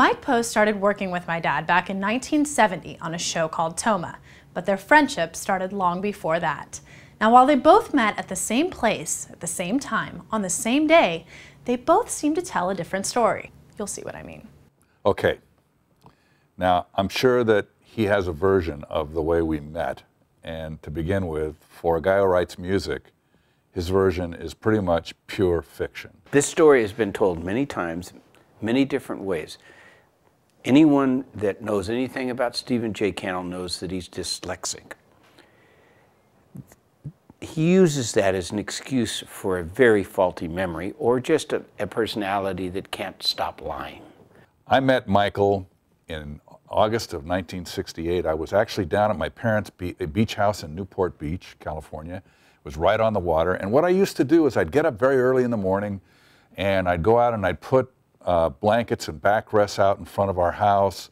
Mike Post started working with my dad back in 1970 on a show called Toma, but their friendship started long before that. Now, while they both met at the same place, at the same time, on the same day, they both seem to tell a different story. You'll see what I mean. Okay. Now, I'm sure that he has a version of the way we met. And to begin with, for a guy who writes music, his version is pretty much pure fiction. This story has been told many times, many different ways. Anyone that knows anything about Stephen J. Cannell knows that he's dyslexic. He uses that as an excuse for a very faulty memory or just a personality that can't stop lying. I met Michael in August of 1968. I was actually down at my parents' beach house in Newport Beach, California. It was right on the water. And what I used to do is I'd get up very early in the morning and I'd go out and I'd put blankets and backrests out in front of our house,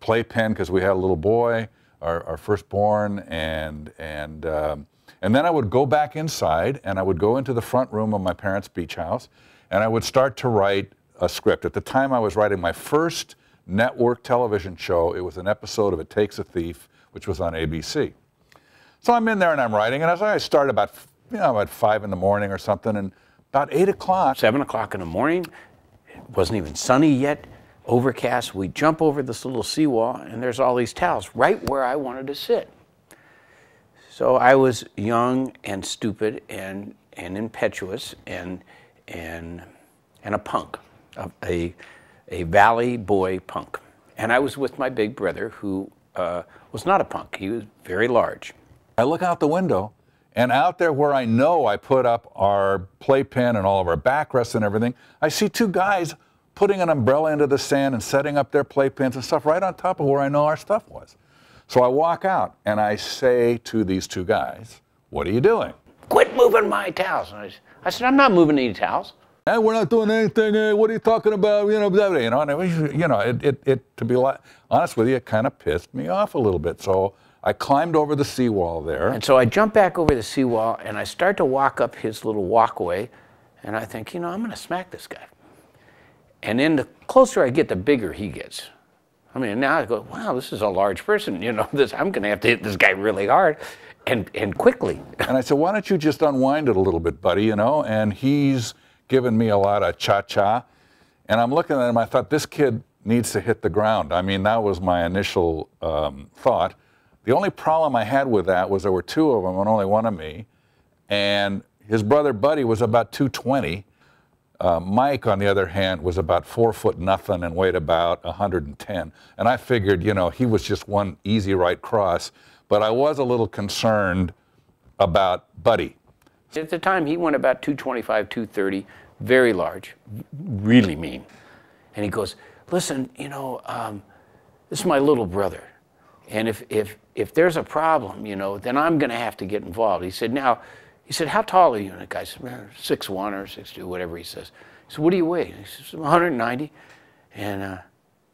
playpen, because we had a little boy, our firstborn, and then I would go back inside and I would go into the front room of my parents' beach house and I would start to write a script. At the time I was writing my first network television show. It was an episode of It Takes a Thief, which was on ABC. So I'm in there and I'm writing, and I start about, you know, about 5 in the morning or something, and about 8 o'clock. 7 o'clock in the morning, it wasn't even sunny yet, overcast. We jump over this little seawall and there's all these towels right where I wanted to sit. So I was young and stupid and impetuous and a punk, a valley boy punk. And I was with my big brother who was not a punk, he was very large. I look out the window, and out there where I know I put up our playpen and all of our backrests and everything, I see two guys putting an umbrella into the sand and setting up their playpens and stuff right on top of where I know our stuff was. So I walk out and I say to these two guys, "What are you doing?" "Quit moving my towels." And I said, "I'm not moving any towels." "Hey, we're not doing anything. Hey, what are you talking about?" You know, and to be honest with you, it kind of pissed me off a little bit. So I climbed over the seawall there. And so I jump back over the seawall and I start to walk up his little walkway and I think, you know, I'm gonna smack this guy. And then the closer I get, the bigger he gets. I mean, now I go, wow, this is a large person, you know, I'm gonna have to hit this guy really hard and quickly. And I said, "Why don't you just unwind it a little bit, buddy, you know?" And he's given me a lot of cha-cha. And I'm looking at him, I thought, this kid needs to hit the ground. I mean, that was my initial thought. The only problem I had with that was there were two of them and only one of me, and his brother Buddy was about 220. Mike, on the other hand, was about 4'0" and weighed about 110. And I figured, you know, he was just one easy right cross, but I was a little concerned about Buddy. At the time, he went about 225, 230, very large, really mean. And he goes, "Listen, you know, this is my little brother. And if there's a problem, you know, then I'm going to have to get involved." He said, "Now," he said, "how tall are you?" And the guy said, 6'1" or 6'2", whatever he says. He said, "What do you weigh?" He says, 190. And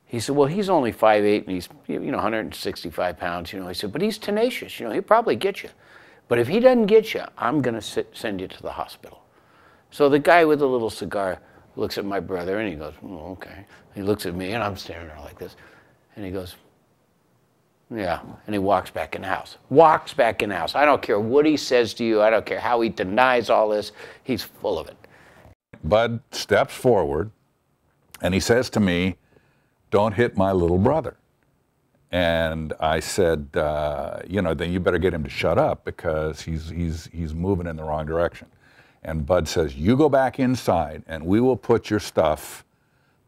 he said, "Well, he's only 5'8", and he's, you know, 165 pounds, you know." He said, "But he's tenacious, you know, he'll probably get you. But if he doesn't get you, I'm going to send you to the hospital." So the guy with the little cigar looks at my brother, and he goes, "Oh, okay." He looks at me, and I'm staring at her like this. And he goes, "Yeah," and he walks back in the house. Walks back in the house. I don't care what he says to you. I don't care how he denies all this. He's full of it. Bud steps forward, and he says to me, "Don't hit my little brother." And I said, "You know, then you better get him to shut up because he's moving in the wrong direction." And Bud says, "You go back inside, and we will put your stuff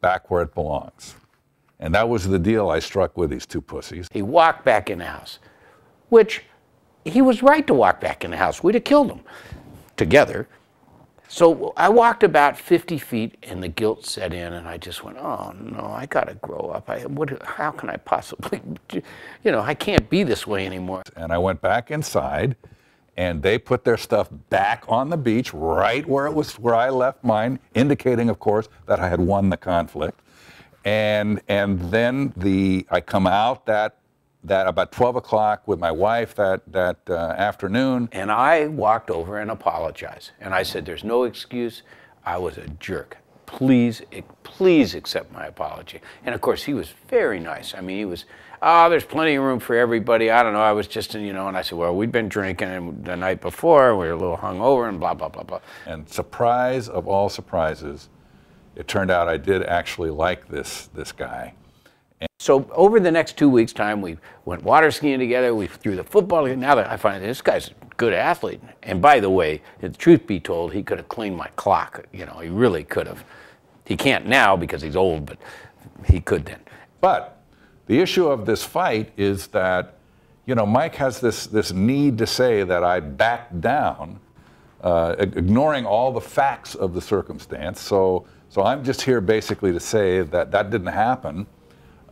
back where it belongs." And that was the deal I struck with these two pussies. He walked back in the house, which he was right to walk back in the house. We'd have killed him together. So I walked about 50 feet and the guilt set in and I just went, oh no, I gotta grow up. How can I possibly, you know, I can't be this way anymore. And I went back inside and they put their stuff back on the beach right where it was, where I left mine, indicating of course that I had won the conflict. And then I come out that about 12 o'clock with my wife that afternoon. And I walked over and apologized. And I said, there's no excuse. I was a jerk. please accept my apology. And of course, he was very nice. I mean, he was, oh, there's plenty of room for everybody. I don't know, I was just, you know, and I said, well, we'd been drinking the night before, we were a little hungover and blah, blah, blah, blah. And surprise of all surprises, it turned out I did actually like this guy. And so over the next 2 weeks' time, we went water skiing together, we threw the football together. Now that I find this guy's a good athlete. And by the way, if the truth be told, he could have cleaned my clock. You know, he really could have. He can't now because he's old, but he could then. But the issue of this fight is that, you know, Mike has this need to say that I backed down, ignoring all the facts of the circumstance. So I'm just here basically to say that that didn't happen.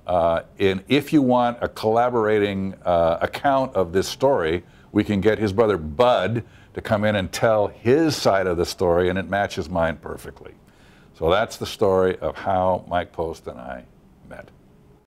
And if you want a collaborating account of this story, we can get his brother Bud to come in and tell his side of the story, and it matches mine perfectly. So that's the story of how Mike Post and I met.